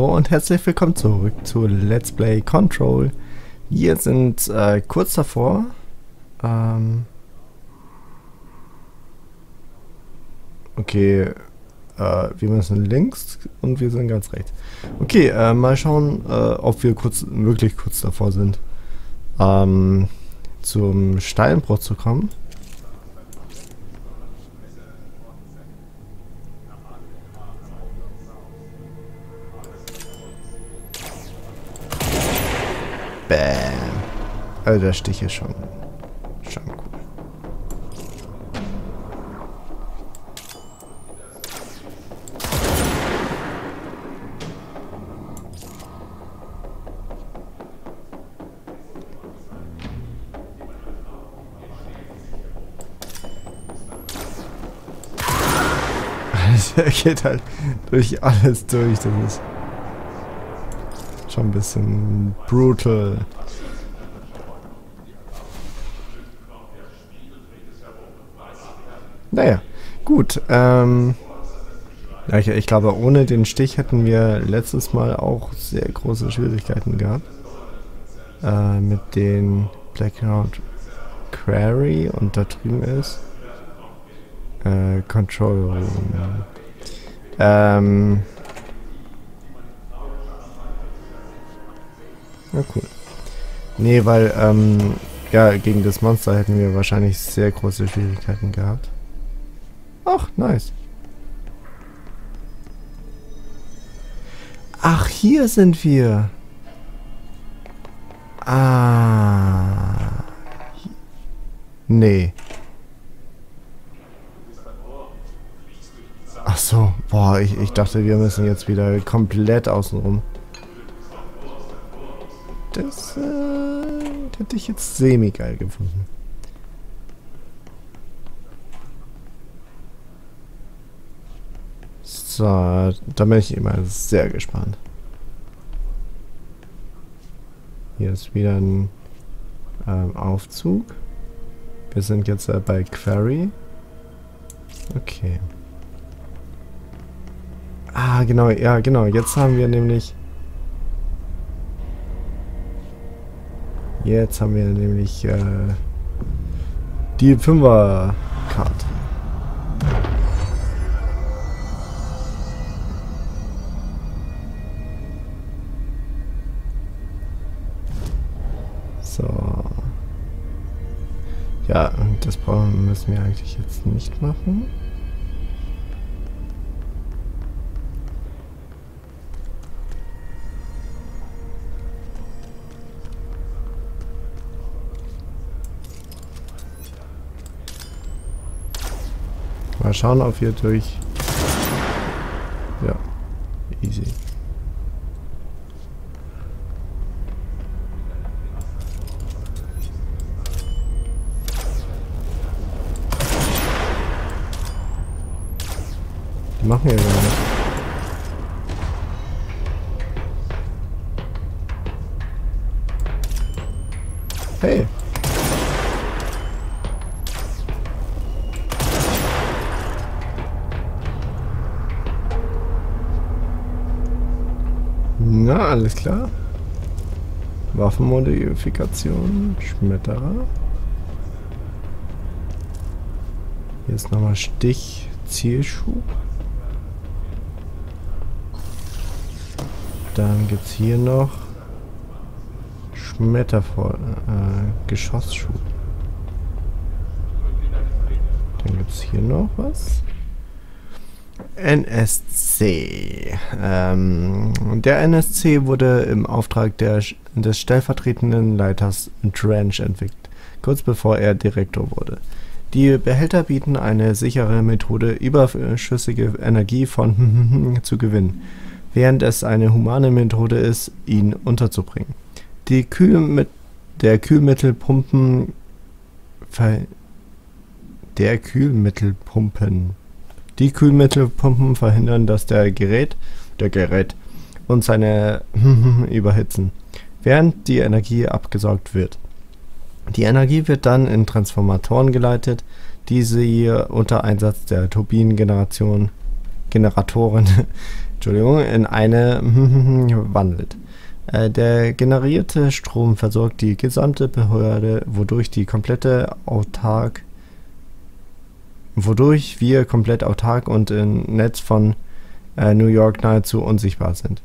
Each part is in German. Hallo und herzlich willkommen zurück zu Let's Play Control. Wir sind kurz davor, okay, wir müssen links und wir sind ganz rechts. Okay, mal schauen, ob wir wirklich kurz davor sind, zum Steinbruch zu kommen. Bam. Also der Stich ist schon cool. Der geht halt durch alles durch, das ist schon ein bisschen brutal. Naja, gut. Ich glaube, ohne den Stich hätten wir letztes Mal auch sehr große Schwierigkeiten gehabt. Mit den Blackhard Quarry, und da drüben ist Control Room. Na cool. Nee, weil, ja, gegen das Monster hätten wir wahrscheinlich sehr große Schwierigkeiten gehabt. Ach, nice. Ach, hier sind wir. Ah. Nee. Ach so. Boah, ich dachte, wir müssen jetzt wieder komplett außenrum. Das hätte ich jetzt semi-geil gefunden. So, da bin ich immer sehr gespannt. Hier ist wieder ein Aufzug. Wir sind jetzt bei Query. Okay. Ah, genau, ja, genau. Jetzt haben wir nämlich... die 5er-Karte. So. Ja, das müssen wir eigentlich jetzt nicht machen. Mal schauen, ob wir durch... Ja, easy. Die machen wir gar nicht. Hey! Na, alles klar. Waffenmodifikation, Schmetterer. Jetzt nochmal Stich, Zielschub. Dann gibt es hier noch Geschossschub. Dann gibt es hier noch was. NSC. Der NSC wurde im Auftrag des stellvertretenden Leiters Trench entwickelt, kurz bevor er Direktor wurde. Die Behälter bieten eine sichere Methode, überschüssige Energie von zu gewinnen, während es eine humane Methode ist, ihn unterzubringen. Die Die Kühlmittelpumpen verhindern, dass der Gerät und seine überhitzen, während die Energie abgesaugt wird. Die Energie wird dann in Transformatoren geleitet, die sie unter Einsatz der Turbinengeneration Generatoren Entschuldigung, in eine wandelt. Der generierte Strom versorgt die gesamte Behörde, wodurch wir komplett autark und im Netz von New York nahezu unsichtbar sind.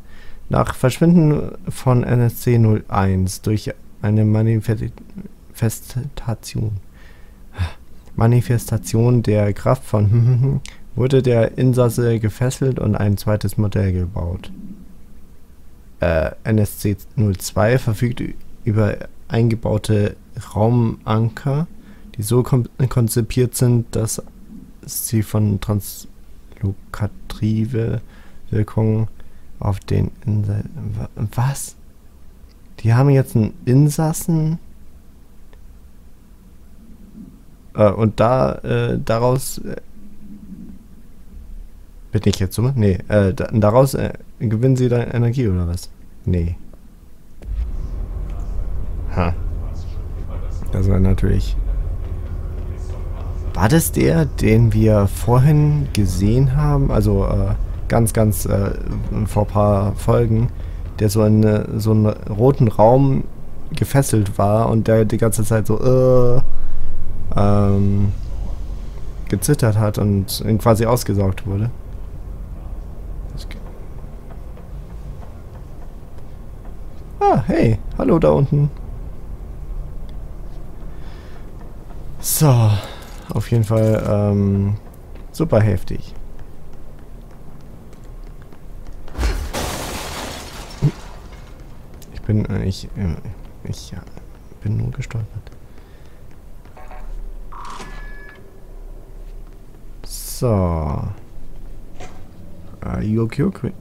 Nach Verschwinden von NSC 01 durch eine Manifestation der Kraft von wurde der Insasse gefesselt und ein zweites Modell gebaut. NSC 02 verfügt über eingebaute Raumanker, die so konzipiert sind, dass sie von translokative Wirkungen auf den Insassen... Was? Die haben jetzt einen Insassen? Und daraus... Bin ich jetzt so? Nee. Daraus gewinnen sie dann Energie oder was? Nee. Ha. Das war natürlich... War das der, den wir vorhin gesehen haben? Also ganz vor ein paar Folgen, der so in so einen roten Raum gefesselt war und der die ganze Zeit so gezittert hat und quasi ausgesaugt wurde. Ah, hey, hallo da unten. So, auf jeden Fall super heftig. Ich bin nur gestolpert. So.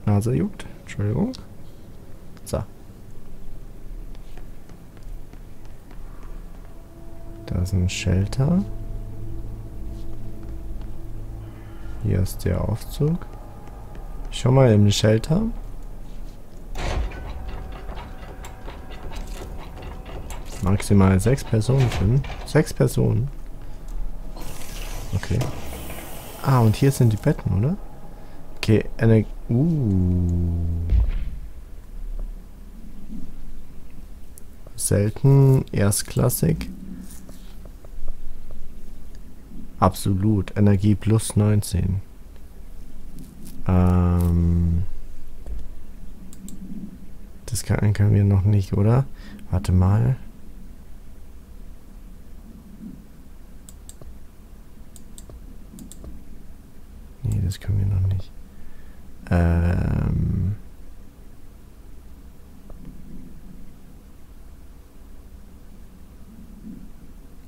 Nase juckt. Entschuldigung. So. Da ist ein Shelter. Hier ist der Aufzug. Ich schau mal im Shelter. Maximal 6 Personen finden. 6 Personen. Okay. Ah, und hier sind die Betten, oder? Okay, eine... Selten, erstklassig. Absolut, Energie plus 19. Das können wir noch nicht, oder? Warte mal. Nee, das können wir noch nicht.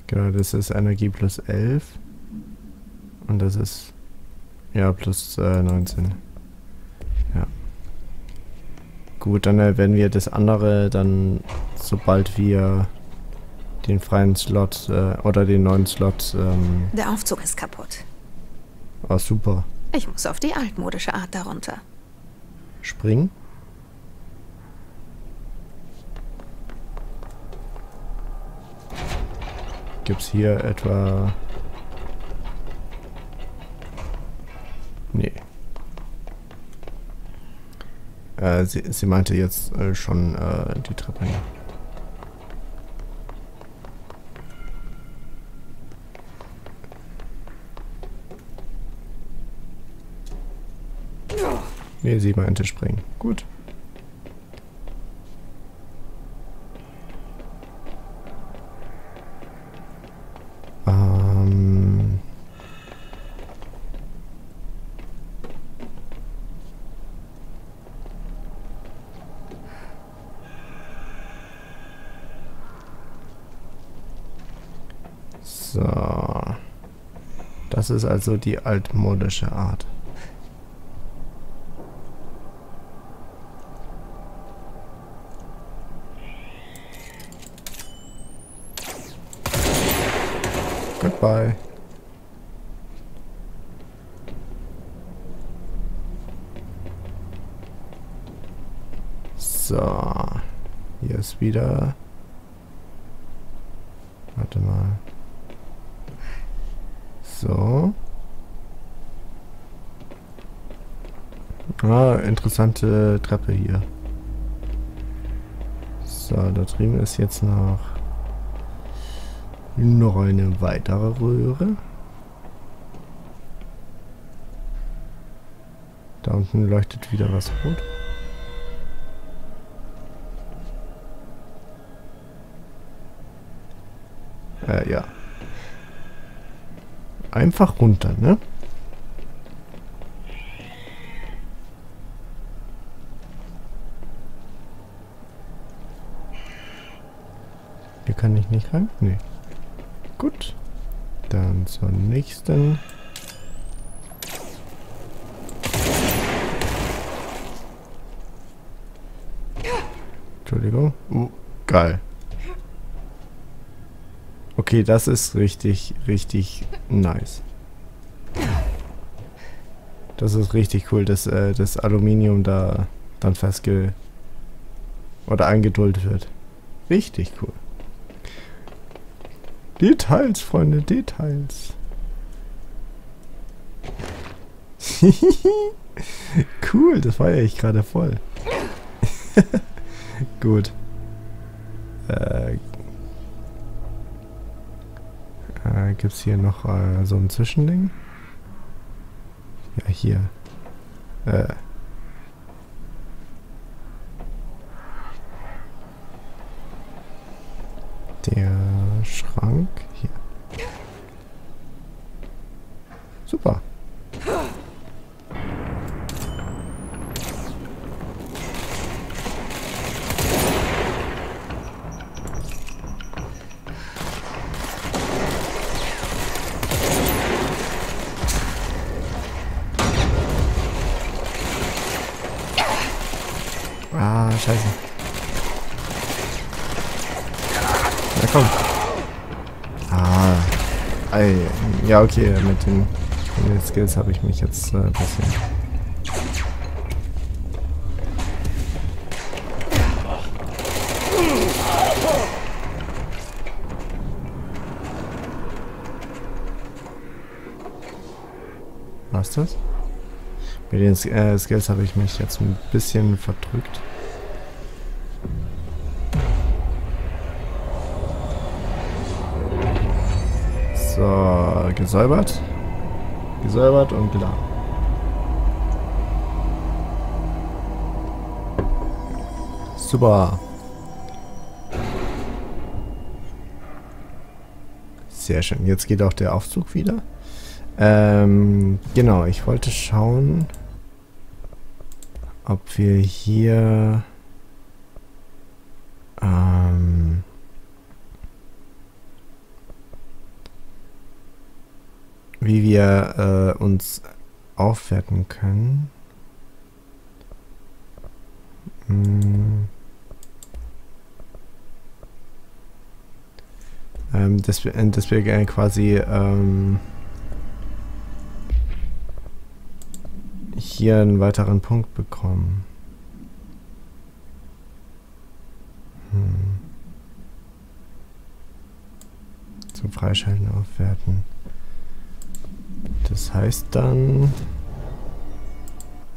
Genau, das ist Energie plus 11. Und das ist... Ja, plus 19. Ja. Gut, dann werden wir das andere dann, sobald wir den freien Slot oder den neuen Slot... Der Aufzug ist kaputt. Ah, super. Ich muss auf die altmodische Art darunter. Springen? Gibt's hier etwa... Nee. Sie meinte jetzt schon die Treppe. Nee, sie meinte springen. Gut. Das ist also die altmodische Art. Goodbye. So, hier ist wieder... Warte mal. So. Ah, interessante Treppe hier. So, da drüben ist jetzt noch eine weitere Röhre. Da unten leuchtet wieder was rot. Ja. Einfach runter, ne? Hier kann ich nicht rein? Nee. Gut. Dann zur nächsten. Entschuldigung. Geil. Okay, das ist richtig, richtig nice. Das ist richtig cool, dass das Aluminium da dann festge... oder eingeduldet wird. Richtig cool. Details, Freunde, Details. Cool, das feiere ich gerade voll. Gut. Gibt es hier noch so ein Zwischending? Ja, hier. Der Schrank hier. Super. Scheiße. Na komm. Ja, okay, mit den Skills habe ich mich jetzt ein bisschen... Was ist das? Mit den Skills habe ich mich jetzt ein bisschen verdrückt. So, gesäubert. Gesäubert und klar. Super. Sehr schön. Jetzt geht auch der Aufzug wieder. Genau, ich wollte schauen, ob wir hier... wie wir uns aufwerten können. Dass wir gerne quasi hier einen weiteren Punkt bekommen. Zum Freischalten aufwerten. Das heißt dann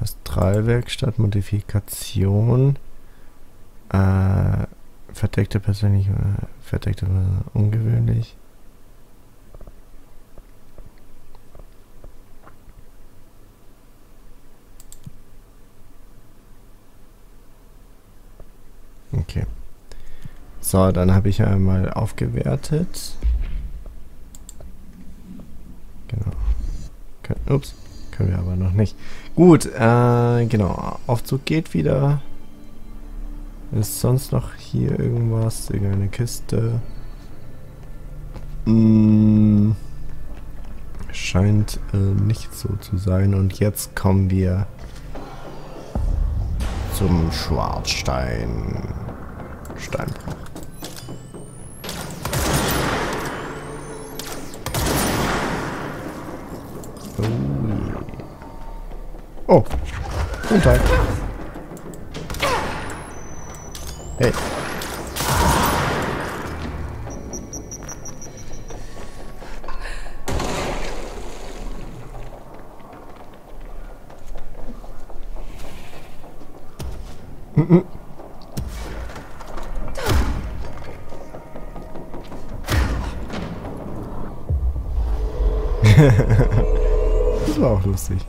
Astralwerkstatt, Modifikation, verdeckte persönlich, verdeckte ungewöhnlich. Okay. So, dann habe ich einmal aufgewertet. Genau. Ups, können wir aber noch nicht. Gut, genau. Aufzug geht wieder. Ist sonst noch hier irgendwas? Irgendeine Kiste? Scheint nicht so zu sein. Und jetzt kommen wir zum Schwarzstein-Steinbruch. Oh, guten Tag. Hey. Das war auch lustig.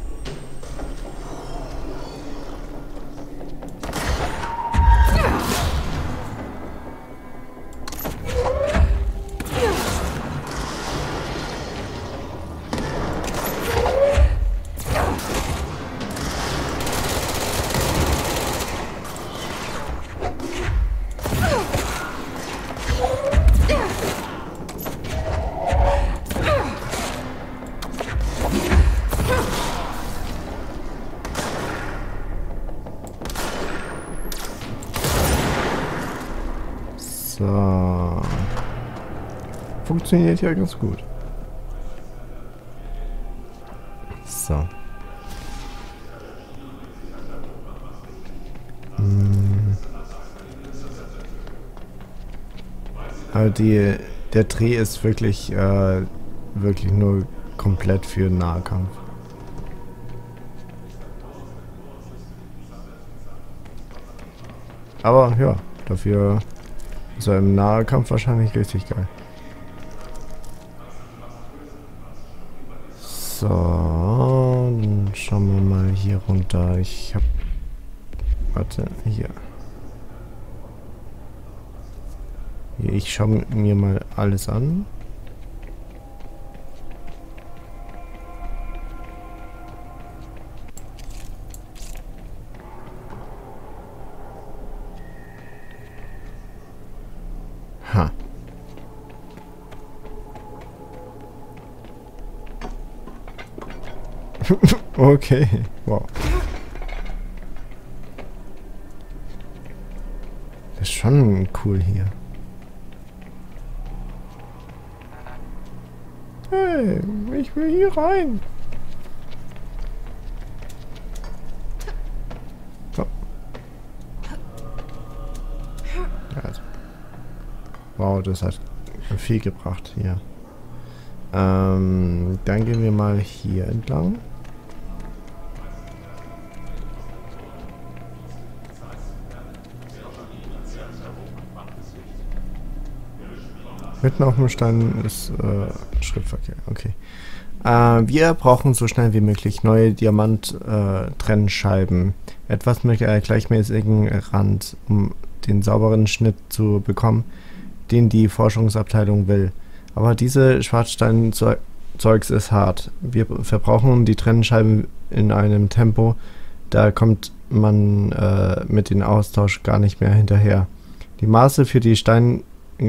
Funktioniert ja ganz gut. So. Also der Dreh ist wirklich, wirklich nur komplett für Nahkampf. Aber ja, dafür ist er im Nahkampf wahrscheinlich richtig geil. So, dann schauen wir mal hier runter. Ich hab... Warte, hier. Ich schaue mir mal alles an. Ha. Okay, wow. Das ist schon cool hier. Hey, ich will hier rein. So. Also. Wow, das hat viel gebracht hier. Dann gehen wir mal hier entlang. Mitten auf dem Stein ist Schrittverkehr, okay. Wir brauchen so schnell wie möglich neue Diamant-Trennscheiben. Etwas mit gleichmäßigen Rand, um den sauberen Schnitt zu bekommen, den die Forschungsabteilung will. Aber diese Schwarzstein-Zeugs ist hart. Wir verbrauchen die Trennscheiben in einem Tempo, da kommt man mit dem Austausch gar nicht mehr hinterher. Die Maße für die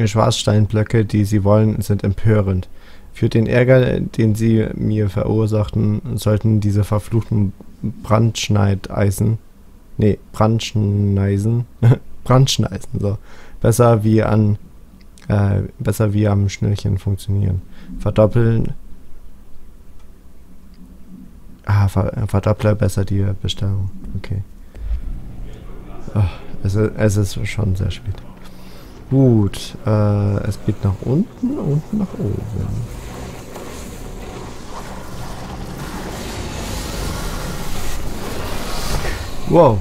Schwarzsteinblöcke, die sie wollen, sind empörend. Für den Ärger, den sie mir verursachten, sollten diese verfluchten Brandschneisen so besser wie am Schnürchen funktionieren. Verdoppler besser die Bestellung. Okay. Oh, es ist schon sehr spät. Gut, es geht nach unten, unten nach oben. Wow.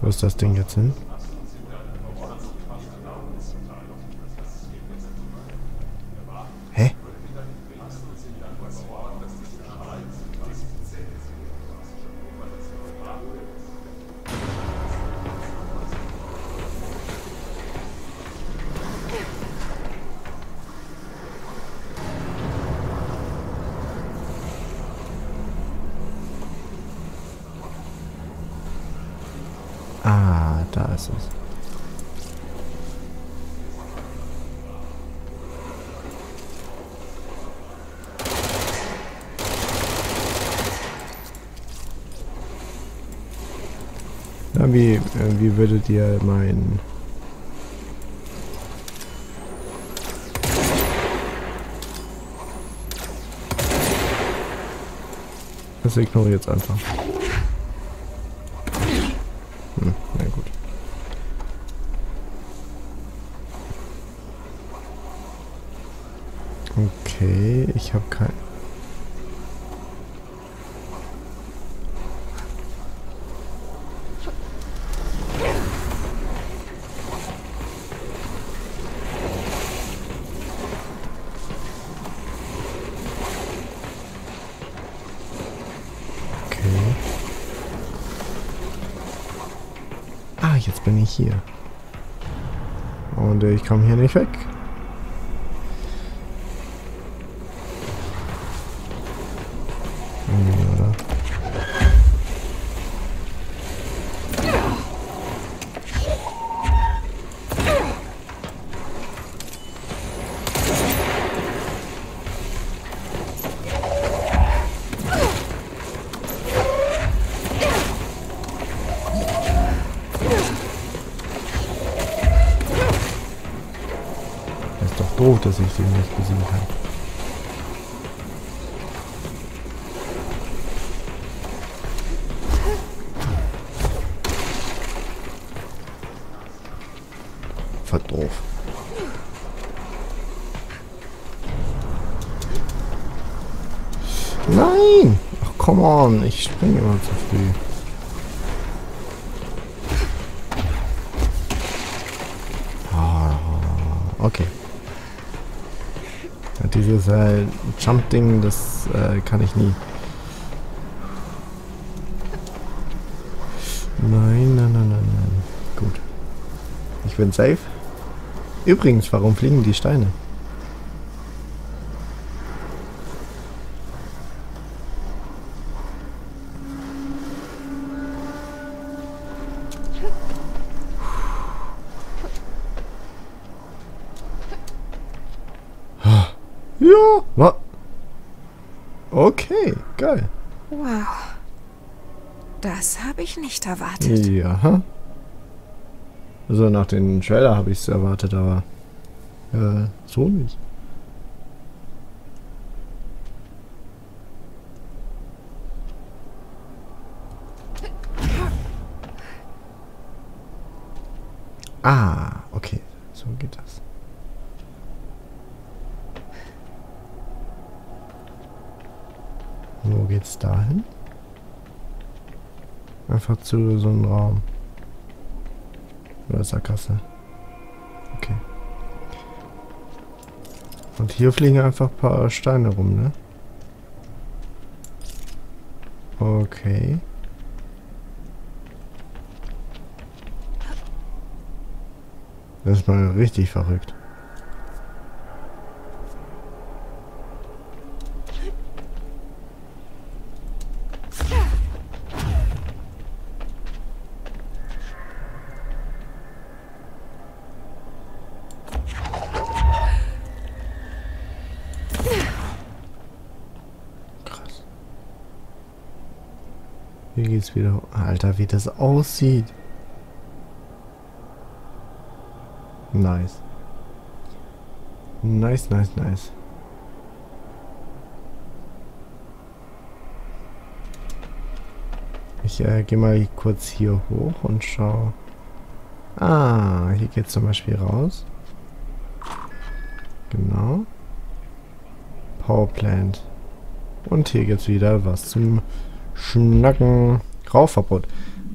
Wo ist das Ding jetzt hin? Ah, da ist es. Na, wie würdet ihr meinen? Das ignoriere ich jetzt einfach. Na gut. Okay, ich habe kein... Jetzt bin ich hier. Und ich komme hier nicht weg. Oder? Doof, dass ich den nicht besiegen kann. Verdoof. Nein! Ach, come on, ich springe immer zu früh. Ah, okay. Dieses Jump-Ding, das kann ich nie. Nein, nein, nein, nein, nein. Gut. Ich bin safe. Übrigens, warum fliegen die Steine? Ja! Okay, geil. Wow. Das habe ich nicht erwartet. Ja. Also nach den Trailer habe ich es erwartet, aber so nicht. Ah, okay. So geht das. Wo geht's dahin? Einfach zu so einem Raum. Oder Sackgasse. Okay. Und hier fliegen einfach ein paar Steine rum, ne? Okay. Das ist mal richtig verrückt. Hier geht's wieder. Alter, wie das aussieht. Nice. Nice, nice, nice. Ich gehe mal kurz hier hoch und schau. Ah, hier geht's zum Beispiel raus. Genau. Powerplant. Und hier gibt's wieder was zum Schnacken. Rauchverbot.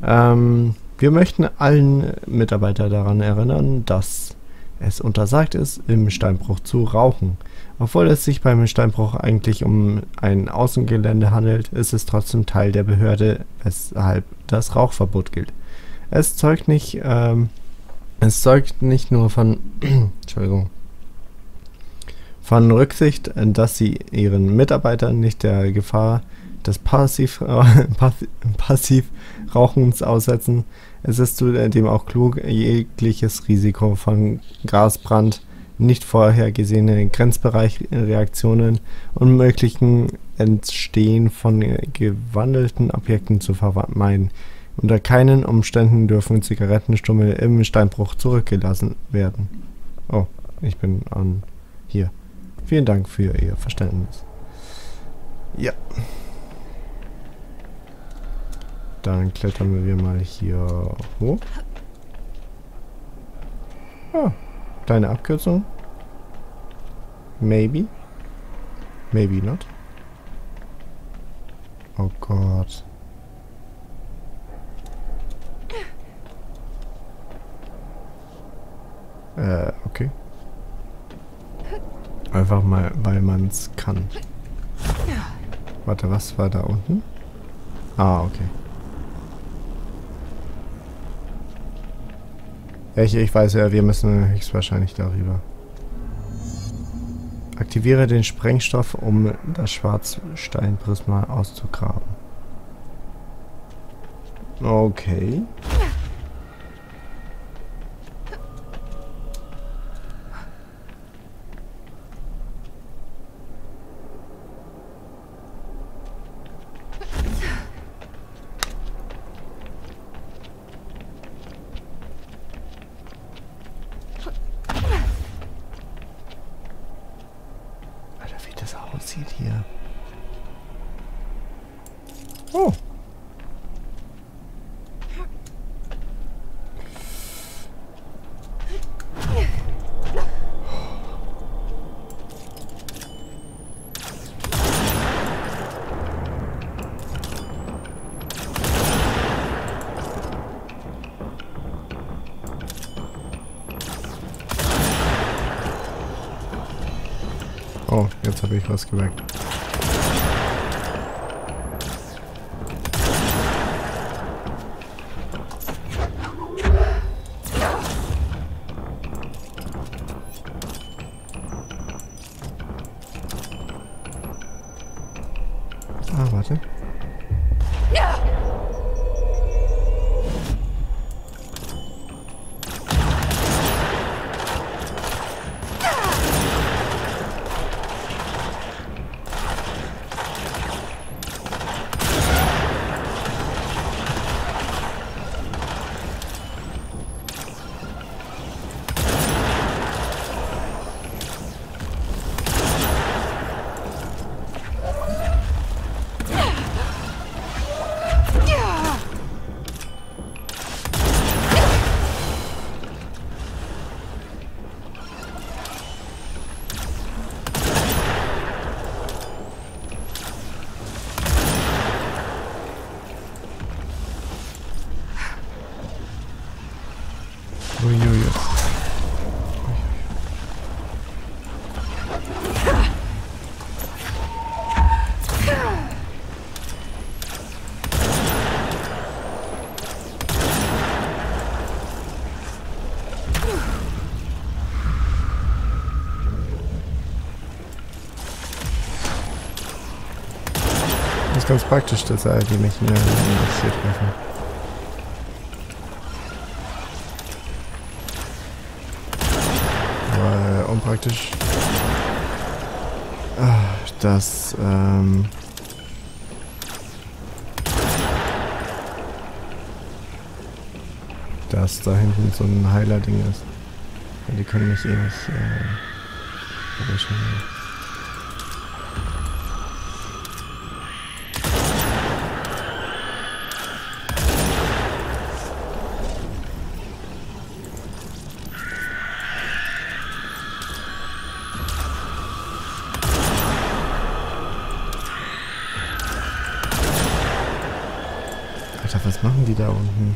Wir möchten allen Mitarbeiter daran erinnern, dass es untersagt ist, im Steinbruch zu rauchen. Obwohl es sich beim Steinbruch eigentlich um ein Außengelände handelt, ist es trotzdem Teil der Behörde, weshalb das Rauchverbot gilt. Es zeugt nicht nur von Entschuldigung. Von Rücksicht, dass sie ihren Mitarbeitern nicht der Gefahr des Passivrauchens aussetzen. Es ist zudem auch klug, jegliches Risiko von Gasbrand, nicht vorhergesehene Grenzbereichreaktionen und möglichen Entstehen von gewandelten Objekten zu vermeiden. Unter keinen Umständen dürfen Zigarettenstummel im Steinbruch zurückgelassen werden. Oh, ich bin an hier. Vielen Dank für Ihr Verständnis. Ja. Dann klettern wir mal hier hoch. Ah, kleine Abkürzung. Maybe. Maybe not. Oh Gott. Okay. Einfach mal, weil man es kann. Warte, was war da unten? Ah, okay. Ja, ich weiß ja, wir müssen höchstwahrscheinlich darüber. Aktiviere den Sprengstoff, um das Schwarzsteinprisma auszugraben. Okay. Oh, jetzt habe ich was gemerkt. Ah, warte. Das ist ganz praktisch, dass die mich mehr interessiert treffen. Aber unpraktisch, dass dass da hinten so ein Heiler-Ding ist. Ja, die können mich eh nicht erwischen. Was machen die da unten?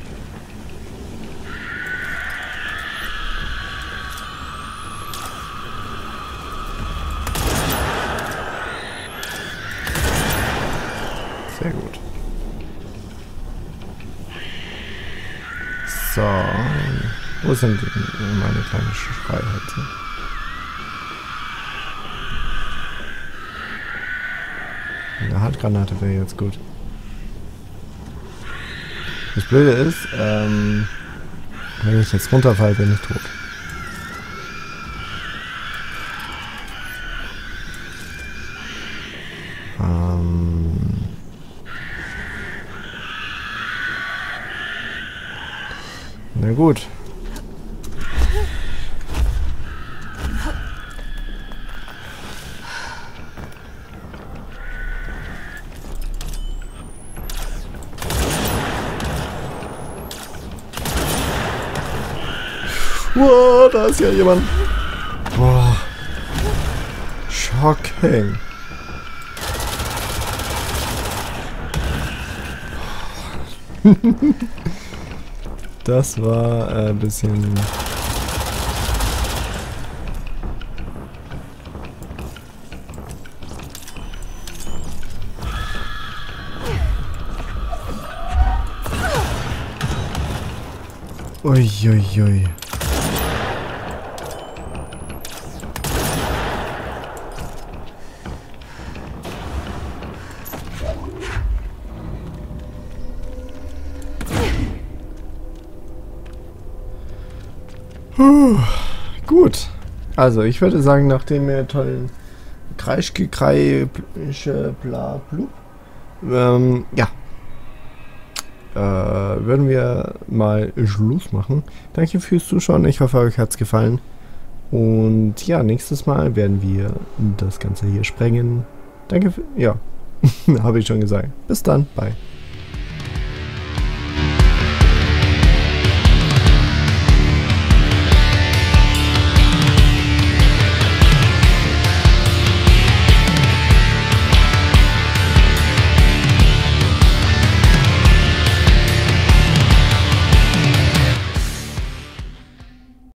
Sehr gut. So. Wo sind denn meine kleine Freiheit? Eine Handgranate wäre jetzt gut. Das Blöde ist, wenn ich jetzt runterfalle, bin ich tot. Na gut. Wow, da ist ja jemand. Boah. Shocking. Das war ein bisschen... Uiuiui. Gut. Also, ich würde sagen, nach dem tollen Kreischgekrei, bla, blub, ja. Würden wir mal Schluss machen. Danke fürs Zuschauen. Ich hoffe, euch hat es gefallen. Und ja, nächstes Mal werden wir das Ganze hier sprengen. Danke für... Ja, habe ich schon gesagt. Bis dann. Bye.